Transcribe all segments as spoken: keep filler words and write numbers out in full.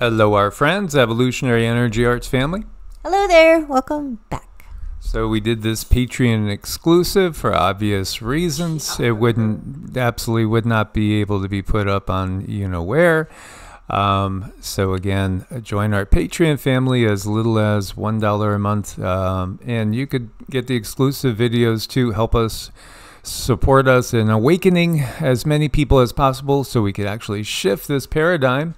Hello, our friends, Evolutionary Energy Arts family. Hello there, welcome back. So we did this Patreon exclusive for obvious reasons. It wouldn't, absolutely would not be able to be put up on you know where. Um, so again, join our Patreon family as little as one dollar a month. Um, and you could get the exclusive videos to help us support us in awakening as many people as possible so we could actually shift this paradigm.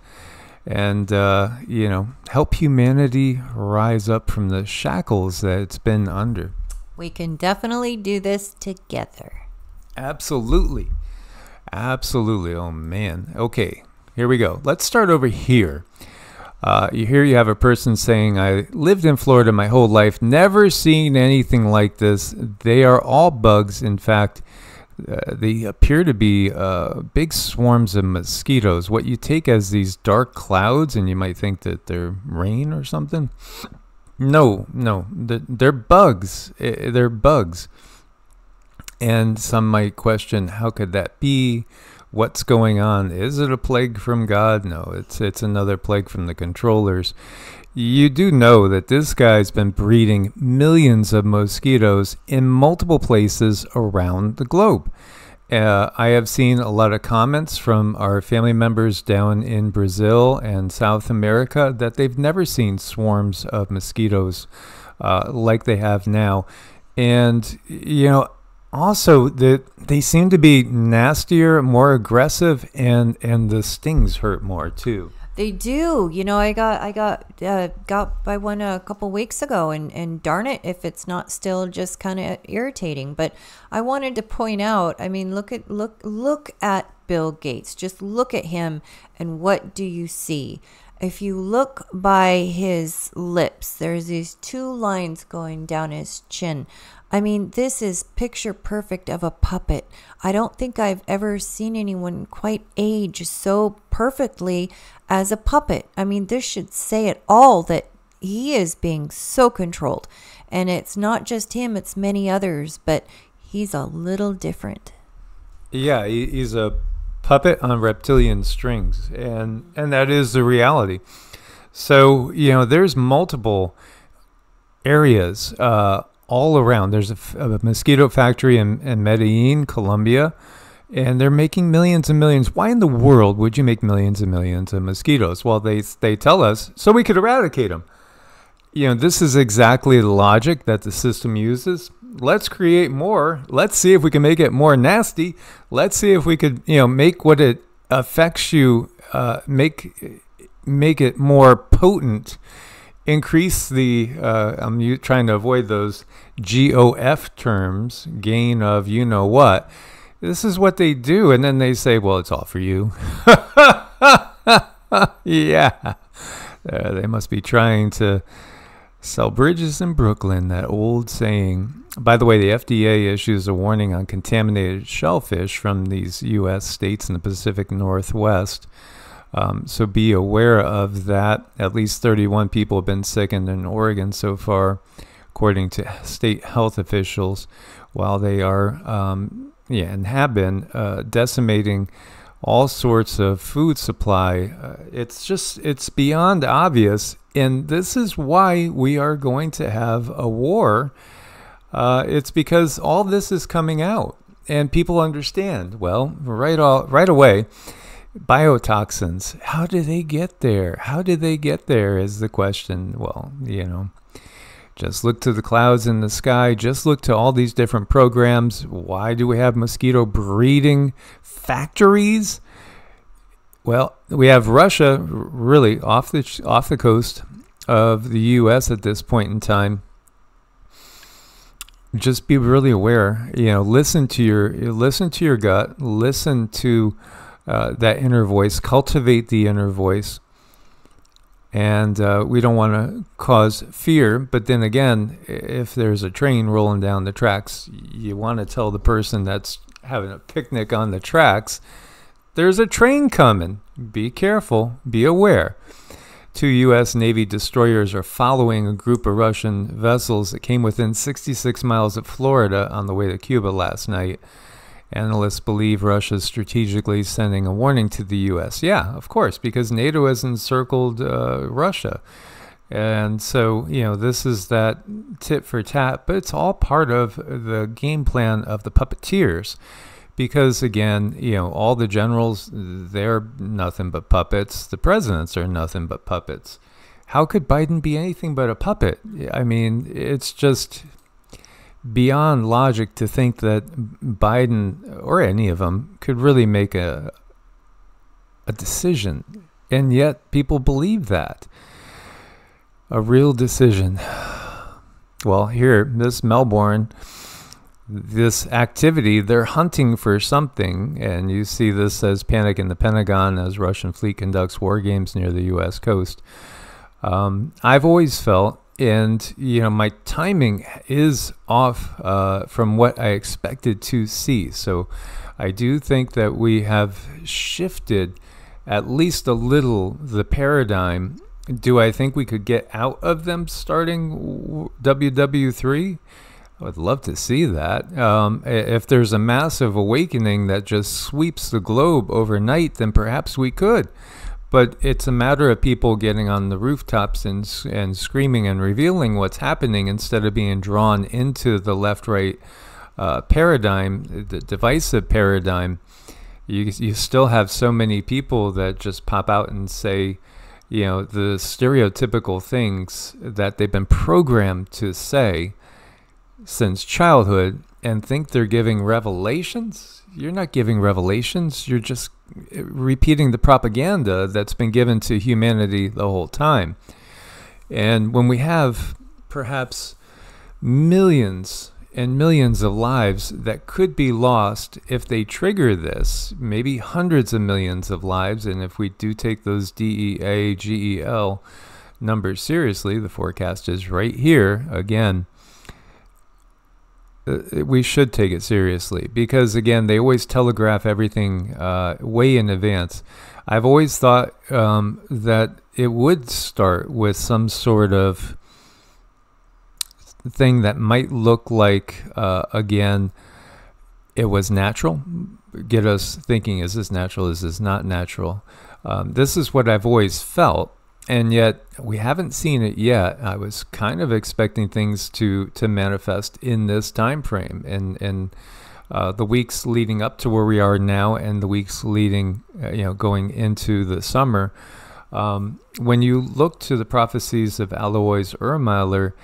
And, uh, you know, help humanity rise up from the shackles that it's been under. We can definitely do this together. Absolutely. Absolutely. Oh, man. Okay, here we go. Let's start over here. Uh, here you have a person saying, I lived in Florida my whole life, never seen anything like this. They are all bugs. In fact, Uh, they appear to be uh, big swarms of mosquitoes. What you take as these dark clouds, and you might think that they're rain or something. No, no, they're, they're bugs. They're bugs. And some might question, how could that be? What's going on? Is it a plague from God? No, it's, it's another plague from the controllers. You do know that this guy's been breeding millions of mosquitoes in multiple places around the globe. Uh, I have seen a lot of comments from our family members down in Brazil and South America that they've never seen swarms of mosquitoes uh, like they have now. And, you know, also, the, they seem to be nastier, more aggressive, and, and the stings hurt more, too. They do. You know, I got I got uh, got by one a couple weeks ago, and, and darn it if it's not still just kind of irritating. But I wanted to point out, I mean, look at, look, look at Bill Gates. Just look at him, and what do you see? If you look by his lips, there's these two lines going down his chin. I mean, this is picture perfect of a puppet. I don't think I've ever seen anyone quite age so perfectly as a puppet. I mean, this should say it all, that he is being so controlled. And it's not just him, it's many others, but he's a little different. Yeah, he's a puppet on reptilian strings, and, and that is the reality. So, you know, there's multiple areas uh, all around. There's a, a mosquito factory in, in Medellin, Colombia, and they're making millions and millions. Why in the world would you make millions and millions of mosquitoes? Well, they, they tell us so we could eradicate them. You know, this is exactly the logic that the system uses. Let's create more. Let's see if we can make it more nasty. Let's see if we could, you know, make what it affects you, uh, make, make it more potent. Increase the, uh, I'm trying to avoid those G O F terms, gain of you know what. This is what they do. And then they say, well, it's all for you. Yeah. Uh, they must be trying to sell bridges in Brooklyn, that old saying. By the way, the F D A issues a warning on contaminated shellfish from these U S states in the Pacific Northwest. Um, so be aware of that. At least thirty-one people have been sickened in Oregon so far, according to state health officials, while they are, um, yeah, and have been uh, decimating all sorts of food supply. Uh, it's just, it's beyond obvious. And this is why we are going to have a war. Uh, it's because all this is coming out and people understand. Well, right, all, right away, biotoxins, how do they get there? How do they get there is the question. Well, you know, just look to the clouds in the sky. Just look to all these different programs. Why do we have mosquito breeding factories? Well, we have Russia really off the, off the coast of the U S at this point in time. Just be really aware. You know, listen to your, listen to your gut. Listen to Uh, that inner voice, cultivate the inner voice, and uh, we don't want to cause fear. But then again, if there's a train rolling down the tracks, you want to tell the person that's having a picnic on the tracks, there's a train coming. Be careful, be aware. Two U S Navy destroyers are following a group of Russian vessels that came within sixty-six miles of Florida on the way to Cuba last night. Analysts believe Russia's strategically sending a warning to the U S Yeah, of course, because NATO has encircled uh, Russia. And so, you know, this is that tit for tat, but it's all part of the game plan of the puppeteers. Because again, you know, all the generals, they're nothing but puppets. The presidents are nothing but puppets. How could Biden be anything but a puppet? I mean, it's just beyond logic to think that Biden or any of them could really make a, a decision. And yet people believe that. A real decision. Well, here, Miss Melbourne, this activity, they're hunting for something. And you see this as panic in the Pentagon as Russian fleet conducts war games near the U S coast. Um, I've always felt, and you know, my timing is off uh, from what I expected to see. So I do think that we have shifted at least a little the paradigm. Do I think we could get out of them starting W W three? I would love to see that. Um, if there's a massive awakening that just sweeps the globe overnight, then perhaps we could. But it's a matter of people getting on the rooftops and, and screaming and revealing what's happening instead of being drawn into the left-right uh, paradigm, the divisive paradigm. You, you still have so many people that just pop out and say, you know, the stereotypical things that they've been programmed to say since childhood and think they're giving revelations. You're not giving revelations. You're just repeating the propaganda that's been given to humanity the whole time. And when we have perhaps millions and millions of lives that could be lost if they trigger this, maybe hundreds of millions of lives. And if we do take those D E A G E L numbers seriously, the forecast is right here again. We should take it seriously because, again, they always telegraph everything uh, way in advance. I've always thought um, that it would start with some sort of thing that might look like, uh, again, it was natural. Get us thinking, is this natural? Is this not natural? Um, this is what I've always felt. And yet we haven't seen it yet. I was kind of expecting things to to manifest in this time frame, and and uh, the weeks leading up to where we are now, and the weeks leading, uh, you know, going into the summer. Um, when you look to the prophecies of Alois Ermeiler,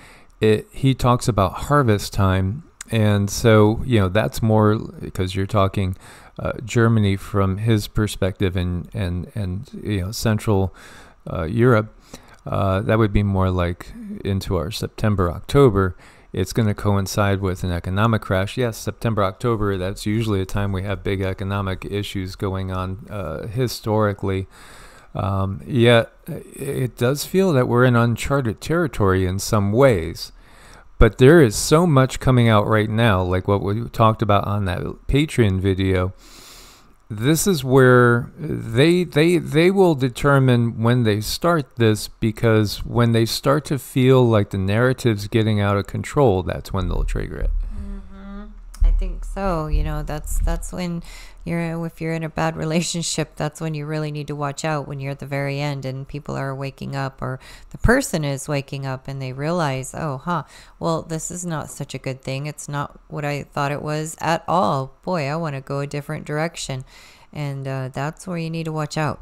it he talks about harvest time, and so you know that's more because you're talking uh, Germany from his perspective, and and and you know central. Uh, Europe, uh, that would be more like into our September, October. It's going to coincide with an economic crash. Yes, September, October, that's usually a time we have big economic issues going on uh, historically. Um, yet it does feel that we're in uncharted territory in some ways. But there is so much coming out right now, like what we talked about on that Patreon video. This is where they they they will determine when they start this, because when they start to feel like the narrative's getting out of control, that's when they'll trigger it. Mm-hmm. I think so. You know, that's that's when you're if you're in a bad relationship, that's when you really need to watch out, when you're at the very end and people are waking up, or the person is waking up and they realize, oh, huh, well, this is not such a good thing. It's not what I thought it was at all. Boy, I want to go a different direction. And uh, that's where you need to watch out.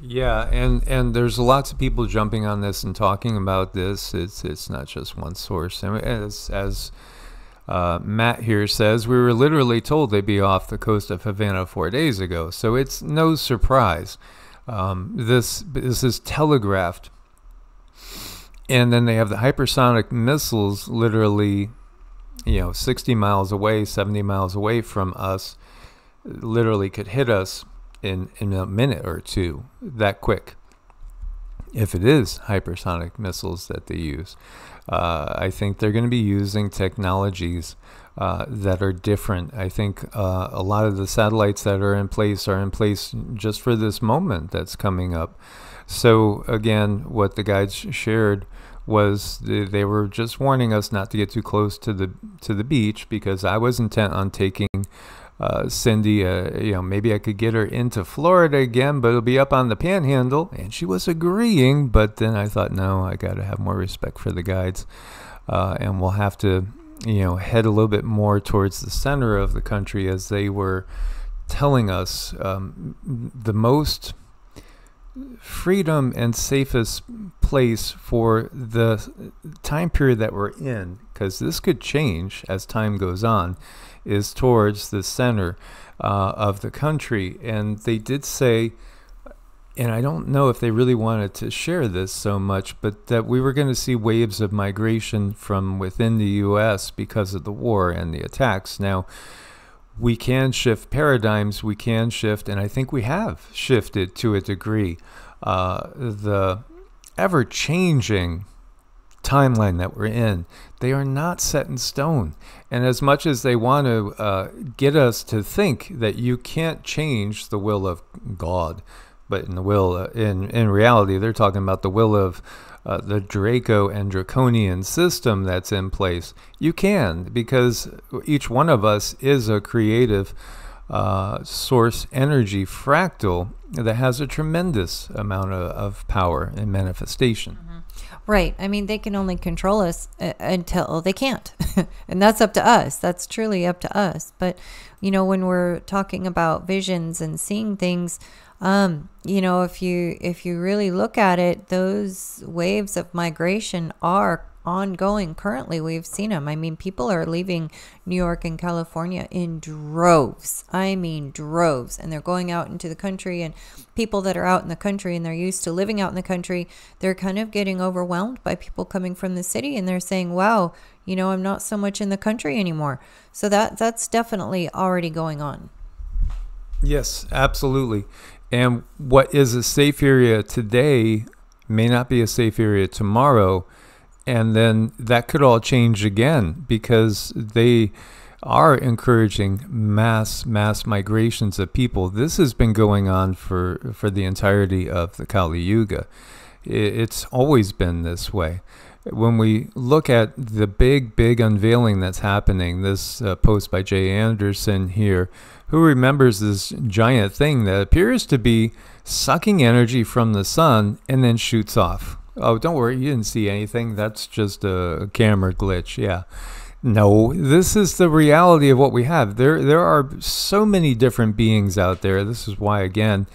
Yeah, and, and there's lots of people jumping on this and talking about this. It's, it's not just one source. And as... as Uh, Matt here says, we were literally told they'd be off the coast of Havana four days ago. So it's no surprise. Um, this, this is telegraphed. And then they have the hypersonic missiles literally, you know, sixty miles away, seventy miles away from us, literally could hit us in, in a minute or two, that quick. If it is hypersonic missiles that they use. Uh, I think they're going to be using technologies uh, that are different. I think uh, a lot of the satellites that are in place are in place just for this moment that's coming up. So again, what the guides shared was th they were just warning us not to get too close to the to the beach, because I was intent on taking uh, Cindy, uh, you know, maybe I could get her into Florida again, but it'll be up on the panhandle. And she was agreeing, but then I thought, no, I got to have more respect for the guides. Uh, and we'll have to, you know, head a little bit more towards the center of the country, as they were telling us um, the most freedom and safest place for the time period that we're in, because this could change as time goes on, is towards the center uh, of the country. And they did say, and I don't know if they really wanted to share this so much, but that we were going to see waves of migration from within the U S because of the war and the attacks. Now, we can shift paradigms, we can shift, and I think we have shifted to a degree, uh, the ever-changing timeline that we're in. They are not set in stone. And as much as they want to uh, get us to think that you can't change the will of God, but in the will, uh, in, in reality, they're talking about the will of uh, the Draco and Draconian system that's in place. You can, because each one of us is a creative uh, source energy fractal that has a tremendous amount of, of power and manifestation. Mm-hmm. Right. I mean, they can only control us uh, until they can't. And that's up to us. That's truly up to us. But, you know, when we're talking about visions and seeing things, Um, you know, if you if you really look at it, those waves of migration are ongoing currently. We've seen them. I mean, people are leaving New York and California in droves. I mean, droves. And they're going out into the country, and people that are out in the country and they're used to living out in the country, they're kind of getting overwhelmed by people coming from the city, and they're saying, wow, you know, I'm not so much in the country anymore. So that that's definitely already going on. Yes, absolutely. And what is a safe area today may not be a safe area tomorrow. And then that could all change again, because they are encouraging mass, mass migrations of people. This has been going on for, for the entirety of the Kali Yuga. It's always been this way. When we look at the big, big unveiling that's happening, this uh, post by Jay Anderson here, who remembers this giant thing that appears to be sucking energy from the sun and then shoots off. Oh, don't worry, you didn't see anything. That's just a camera glitch, yeah. No, this is the reality of what we have. There, there are so many different beings out there. This is why, again,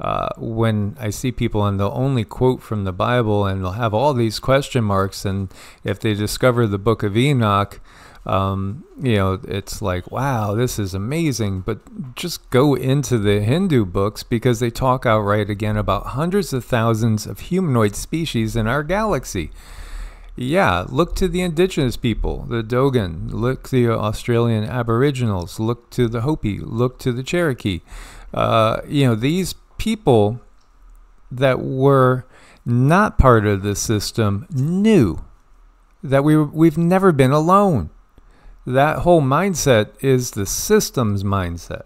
Uh, when I see people and they'll only quote from the Bible and they'll have all these question marks, and if they discover the Book of Enoch, um, you know, it's like, wow, this is amazing. But just go into the Hindu books, because they talk outright again about hundreds of thousands of humanoid species in our galaxy. Yeah, look to the indigenous people, the Dogon, look to the Australian Aboriginals, look to the Hopi, look to the Cherokee. Uh, you know, these people that were not part of the system knew that we, we've never been alone. That whole mindset is the system's mindset.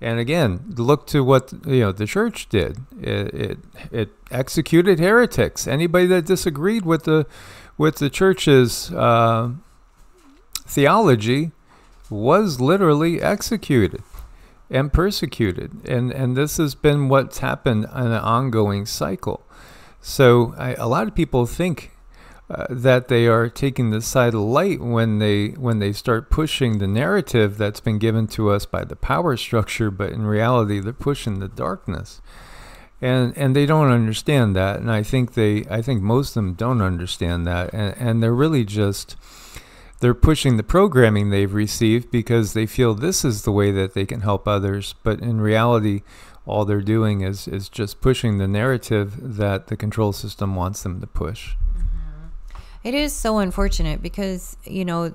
And again, look to what, you know, the church did. It, it, it executed heretics. Anybody that disagreed with the, with the church's uh, theology was literally executed and persecuted, and and this has been what's happened on an ongoing cycle. So I, a lot of people think uh, that they are taking the side of the light when they when they start pushing the narrative that's been given to us by the power structure, but in reality they're pushing the darkness, and and they don't understand that. And I think they I think most of them don't understand that, and and they're really just. They're pushing the programming they've received because they feel this is the way that they can help others. But in reality, all they're doing is, is just pushing the narrative that the control system wants them to push. Mm-hmm. It is so unfortunate because, you know,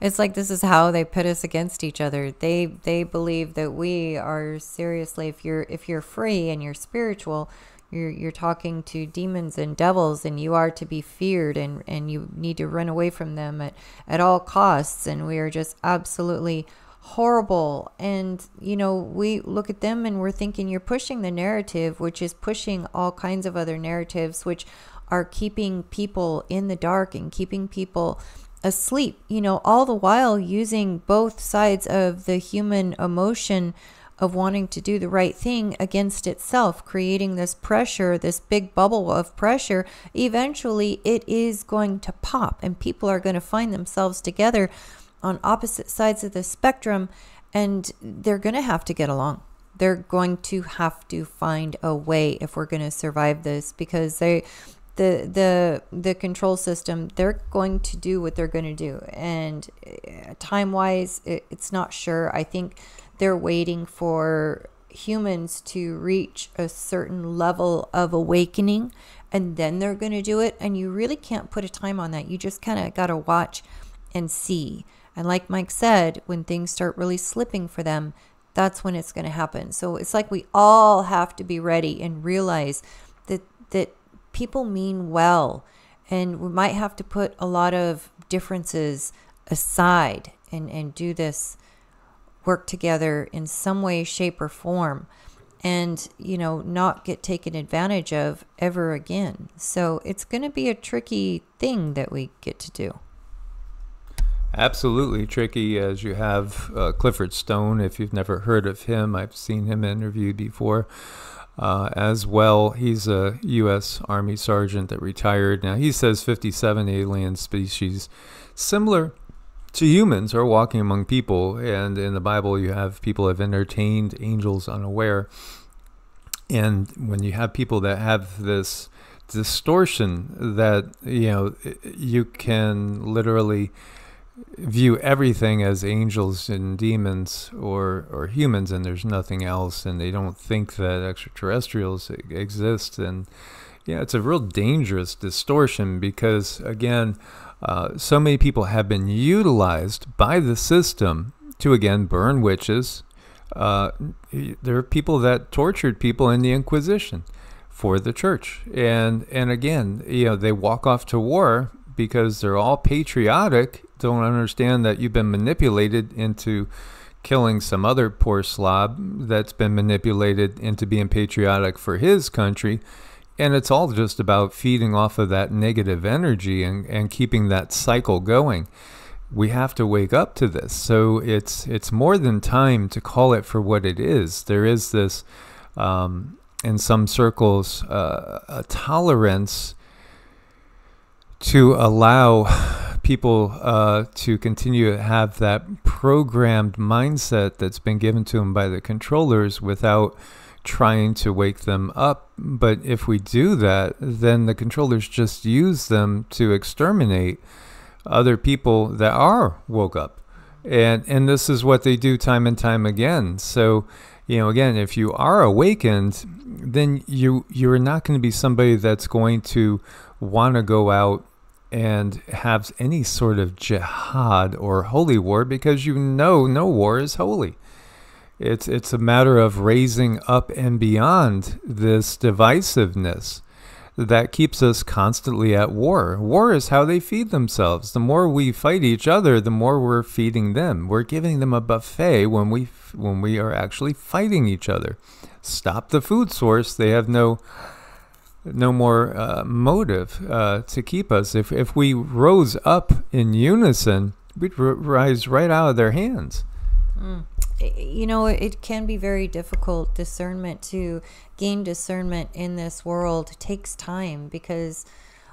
it's like this is how they pit us against each other. They they believe that we are seriously, if you're, if you're free and you're spiritual, You're, you're talking to demons and devils, and you are to be feared, and, and you need to run away from them at, at all costs. And we are just absolutely horrible. And, you know, we look at them and we're thinking you're pushing the narrative, which is pushing all kinds of other narratives, which are keeping people in the dark and keeping people asleep, you know, all the while using both sides of the human emotion of wanting to do the right thing against itself, creating this pressure, this big bubble of pressure. Eventually it is going to pop, and people are going to find themselves together on opposite sides of the spectrum, and they're going to have to get along. They're going to have to find a way if we're going to survive this, because they the the the control system, they're going to do what they're going to do, and time wise it, it's not sure. I think they're waiting for humans to reach a certain level of awakening, and then they're going to do it, and you really can't put a time on that. You just kind of got to watch and see. And like Mike said, when things start really slipping for them, that's when it's going to happen. So it's like we all have to be ready and realize that that people mean well, and we might have to put a lot of differences aside and, and do this work together in some way, shape, or form, and, you know, not get taken advantage of ever again. So it's going to be a tricky thing that we get to do. Absolutely tricky, as you have uh, Clifford Stone, if you've never heard of him. I've seen him interviewed before. Uh, as well, he's a U S Army sergeant that retired. Now, he says fifty-seven alien species similar to humans are walking among people. And in the Bible, you have people have entertained angels unaware. And when you have people that have this distortion that, you know, you can literally view everything as angels and demons or or humans, and there's nothing else, and they don't think that extraterrestrials exist. And yeah, it's a real dangerous distortion, because again, uh, so many people have been utilized by the system to again burn witches. Uh, there are people that tortured people in the Inquisition for the church, and and again, you know, they walk off to war because they're all patriotic, don't understand that you've been manipulated into killing some other poor slob that's been manipulated into being patriotic for his country. And it's all just about feeding off of that negative energy and, and keeping that cycle going. We have to wake up to this. So it's, it's more than time to call it for what it is. There is this, um, in some circles, uh, a tolerance to allow people uh, to continue to have that programmed mindset that's been given to them by the controllers without trying to wake them up. But if we do that, then the controllers just use them to exterminate other people that are woke up. And, and this is what they do time and time again. So, you know, again, if you are awakened, then you, you're not going to be somebody that's going to want to go out and have any sort of jihad or holy war, because you know no war is holy. It's, it's a matter of raising up and beyond this divisiveness that keeps us constantly at war. War is how they feed themselves. The more we fight each other, the more we're feeding them. We're giving them a buffet when we, when we are actually fighting each other. Stop the food source. They have no... no more uh, motive uh, to keep us. If, if we rose up in unison, we'd r rise right out of their hands. Mm. You know, it can be very difficult. Discernment, to gain discernment in this world, takes time, because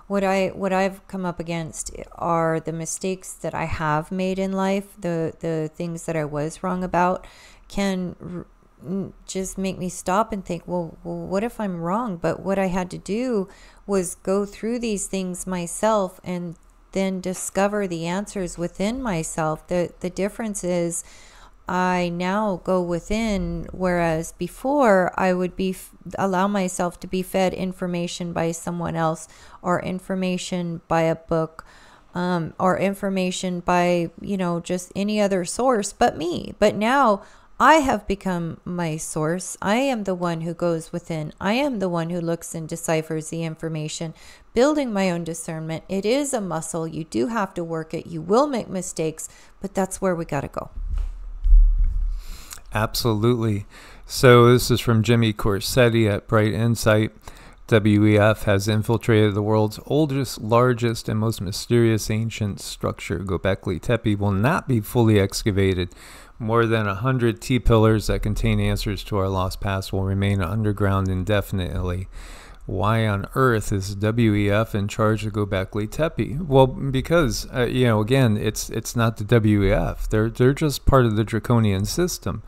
what, I, what I've come up against are the mistakes that I have made in life. The, the things that I was wrong about can... R just make me stop and think, well, well, what if I'm wrong? But what I had to do was go through these things myself and then discover the answers within myself. The, the difference is I now go within, whereas before I would be allow myself to be fed information by someone else, or information by a book, um, or information by, you know, just any other source but me. But now I have become my source. I am the one who goes within. I am the one who looks and deciphers the information, building my own discernment. It is a muscle. You do have to work it. You will make mistakes, but that's where we got to go. Absolutely. So this is from Jimmy Corsetti at Bright Insight. W E F has infiltrated the world's oldest, largest, and most mysterious ancient structure. Gobekli Tepe will not be fully excavated. More than one hundred T-pillars that contain answers to our lost past will remain underground indefinitely. Why on earth is W E F in charge of Gobekli Tepe? Well, because, uh, you know, again, it's it's not the W E F. They're, they're just part of the draconian system.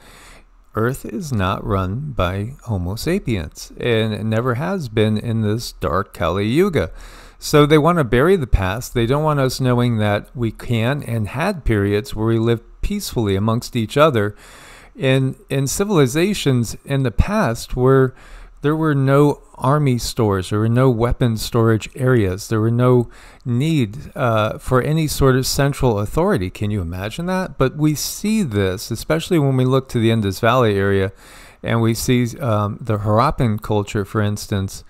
Earth is not run by Homo sapiens, and it never has been in this dark Kali Yuga. So they want to bury the past. They don't want us knowing that we can and had periods where we lived peacefully amongst each other. And in civilizations in the past where there were no army stores, there were no weapon storage areas, there were no need uh, for any sort of central authority. Can you imagine that? But we see this, especially when we look to the Indus Valley area, and we see um, the Harappan culture, for instance.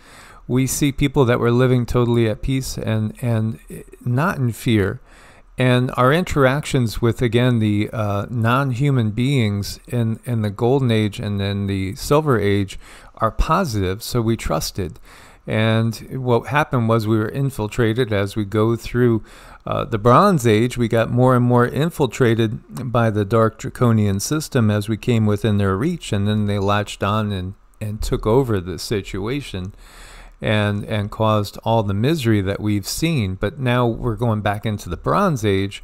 We see people that were living totally at peace and, and not in fear. And our interactions with, again, the uh, non-human beings in, in the Golden Age and then the Silver Age are positive, so we trusted. And what happened was we were infiltrated as we go through uh, the Bronze Age. We got more and more infiltrated by the dark draconian system as we came within their reach, and then they latched on and, and took over the situation. And, and caused all the misery that we've seen. But now we're going back into the Bronze Age.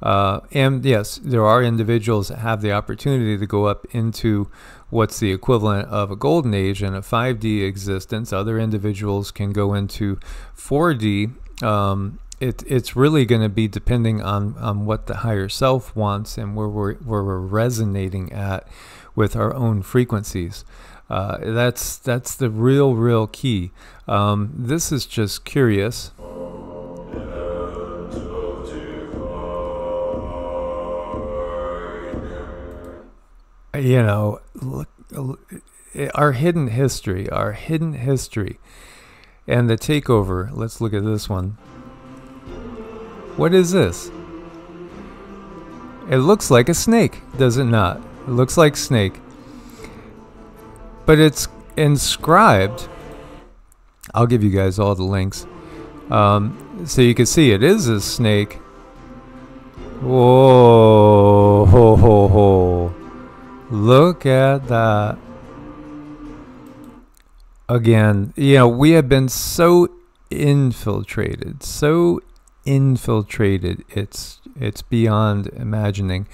Uh, and yes, there are individuals that have the opportunity to go up into what's the equivalent of a Golden Age and a five D existence. Other individuals can go into four D. Um, it, it's really going to be depending on, on what the higher self wants and where we're, where we're resonating at with our own frequencies. Uh, that's that's the real, real key. Um, this is just curious. You know, look, look, our hidden history, our hidden history, and the takeover. Let's look at this one. What is this? It looks like a snake, does it not? It looks like snake. But it's inscribed. I'll give you guys all the links. Um, so you can see it is a snake. Whoa. Ho, ho, ho. Look at that. Again, you know, we have been so infiltrated. So infiltrated. It's, it's beyond imagining.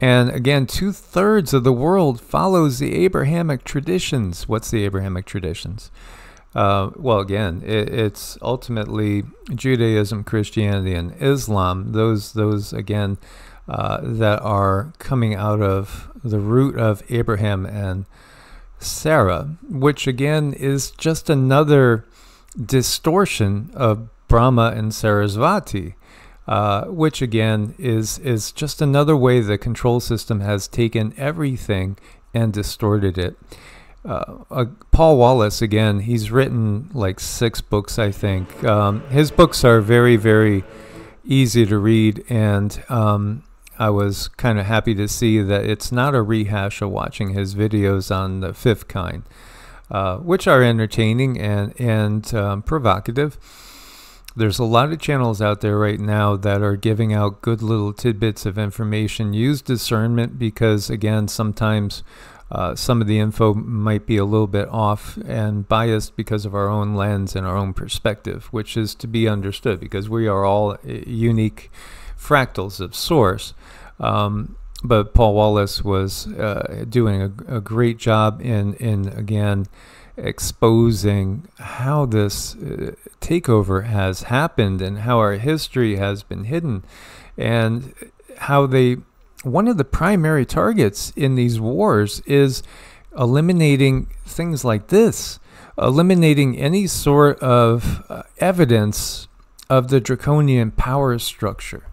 And again, two-thirds of the world follows the Abrahamic traditions. What's the Abrahamic traditions? Uh, well, again, it, it's ultimately Judaism, Christianity, and Islam. Those, those again, uh, that are coming out of the root of Abraham and Sarah, which again is just another distortion of Brahma and Saraswati. Uh, which again is is just another way the control system has taken everything and distorted it. Uh, uh, Paul Wallace, again, he's written like six books, I think. Um, his books are very, very easy to read, and um, I was kind of happy to see that it's not a rehash of watching his videos on the Fifth Kind, uh, which are entertaining and, and um, provocative. There's a lot of channels out there right now that are giving out good little tidbits of information. Use discernment because, again, sometimes uh, some of the info might be a little bit off and biased because of our own lens and our own perspective, which is to be understood because we are all unique fractals of source. Um, but Paul Wallace was uh, doing a, a great job in, in again, exposing how this uh, takeover has happened and how our history has been hidden and how they, one of the primary targets in these wars is eliminating things like this, eliminating any sort of uh, evidence of the draconian power structure.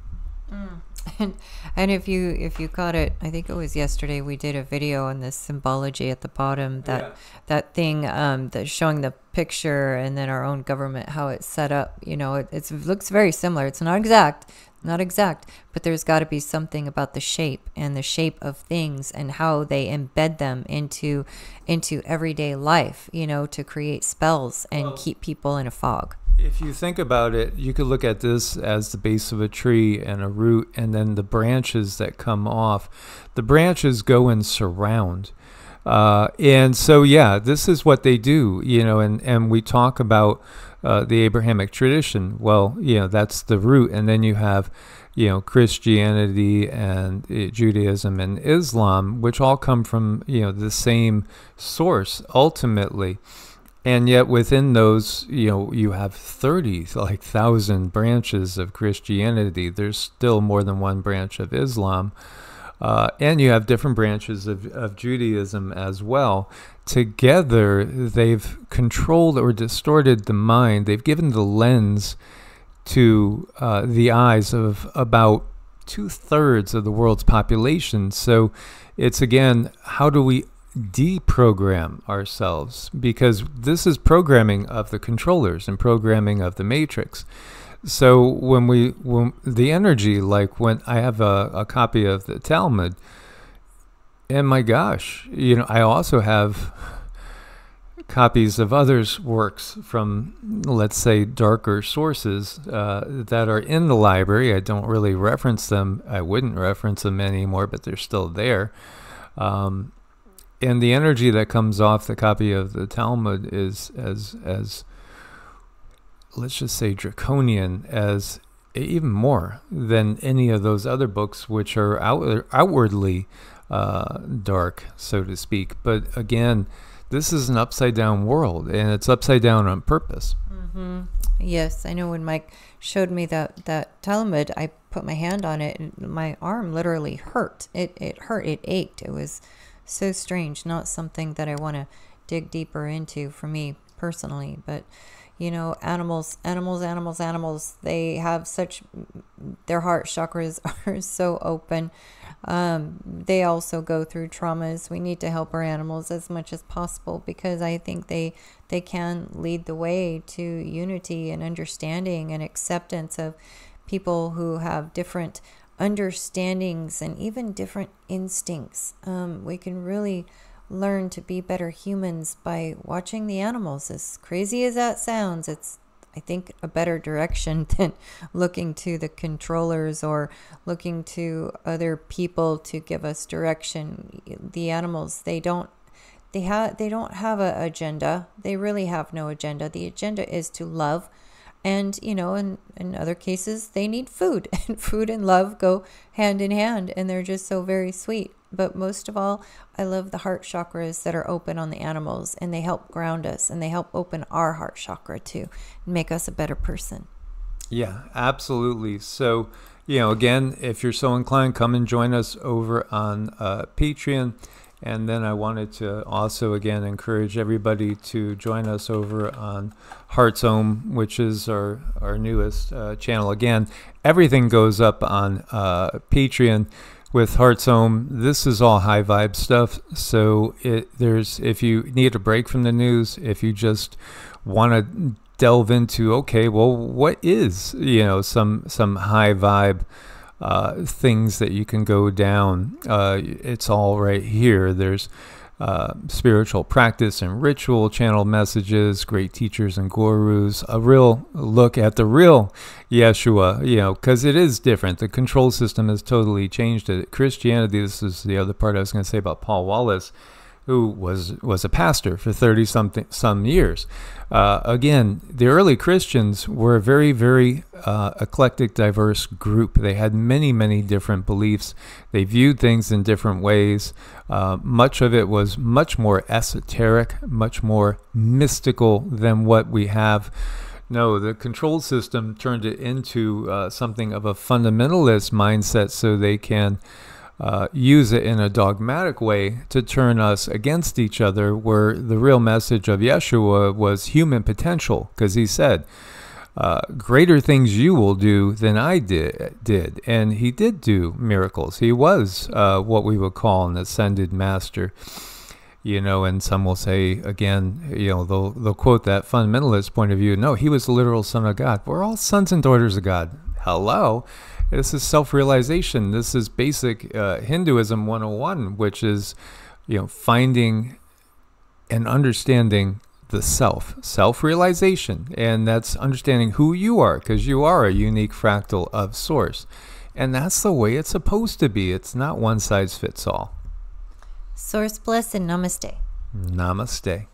Mm. And, and if you if you caught it, I think it was yesterday, we did a video on this symbology at the bottom, that yeah. that thing um, that's showing the picture, and then our own government, how it's set up. You know, it it's, looks very similar. It's not exact, not exact, but there's got to be something about the shape and the shape of things and how they embed them into into everyday life, you know, to create spells and well, keep people in a fog. If you think about it, you could look at this as the base of a tree and a root, and then the branches that come off. The branches go and surround. Uh, and so, yeah, this is what they do, you know, and, and we talk about uh, the Abrahamic tradition. Well, you know, that's the root. And then you have, you know, Christianity and uh, Judaism and Islam, which all come from, you know, the same source ultimately. And yet within those, you know, you have thirty, like, thousand branches of Christianity. There's still more than one branch of Islam. Uh, and you have different branches of, of Judaism as well. Together, they've controlled or distorted the mind. They've given the lens to uh, the eyes of about two-thirds of the world's population. So it's, again, how do we deprogram ourselves, because this is programming of the controllers and programming of the matrix. So when we when the energy, like when I have a, a copy of the Talmud, and my gosh, you know, I also have copies of others' works from, let's say, darker sources uh, that are in the library. I don't really reference them. I wouldn't reference them anymore, but they're still there. Um, And the energy that comes off the copy of the Talmud is as, as let's just say, draconian, as even more than any of those other books, which are out, outwardly uh, dark, so to speak. But again, this is an upside-down world, and it's upside down on purpose. Mm-hmm. Yes, I know when Mike showed me that, that Talmud, I put my hand on it, and my arm literally hurt. It, it hurt. It ached. It was so strange, not something that I want to dig deeper into for me personally, but you know, animals, animals, animals, animals, they have such, their heart chakras are so open. Um, they also go through traumas. We need to help our animals as much as possible, because I think they, they can lead the way to unity and understanding and acceptance of people who have different understandings and even different instincts. Um, we can really learn to be better humans by watching the animals. As crazy as that sounds, it's, I think, a better direction than looking to the controllers or looking to other people to give us direction. The animals, they don't they have they don't have an agenda. They really have no agenda. The agenda is to love. And, you know, in, in other cases, they need food. And food and love go hand in hand. And they're just so very sweet. But most of all, I love the heart chakras that are open on the animals. And they help ground us. And they help open our heart chakra, too. And make us a better person. Yeah, absolutely. So, you know, again, if you're so inclined, come and join us over on uh, Patreon. And then I wanted to also, again, encourage everybody to join us over on Heart's Home, which is our, our newest uh, channel. Again, everything goes up on uh, Patreon with Heart's Home. This is all high vibe stuff. So it, there's, if you need a break from the news, if you just want to delve into, okay, well, what is, you know, some, some high vibe Uh, things that you can go down. Uh, it's all right here. There's uh, spiritual practice and ritual, channel messages, great teachers and gurus, a real look at the real Yeshua, you know, because it is different. The control system has totally changed it. Christianity, this is the other part I was going to say about Paul Wallace, who was was a pastor for thirty-something some years. Uh, again, the early Christians were a very, very uh, eclectic, diverse group. They had many, many different beliefs. They viewed things in different ways. Uh, much of it was much more esoteric, much more mystical than what we have. No, the control system turned it into uh, something of a fundamentalist mindset, so they can Uh, use it in a dogmatic way to turn us against each other, where the real message of Yeshua was human potential, because he said, Uh, greater things you will do than I did, did. And he did do miracles. He was uh, what we would call an ascended master. You know, and some will say, again, you know, they'll, they'll quote that fundamentalist point of view. No, he was the literal son of God. We're all sons and daughters of God. Hello. This is self-realization. This is basic uh, Hinduism one oh one, which is, you know, finding and understanding the self, self-realization, and that's understanding who you are, because you are a unique fractal of source, and that's the way it's supposed to be. It's not one size fits all. Source bliss and namaste. Namaste.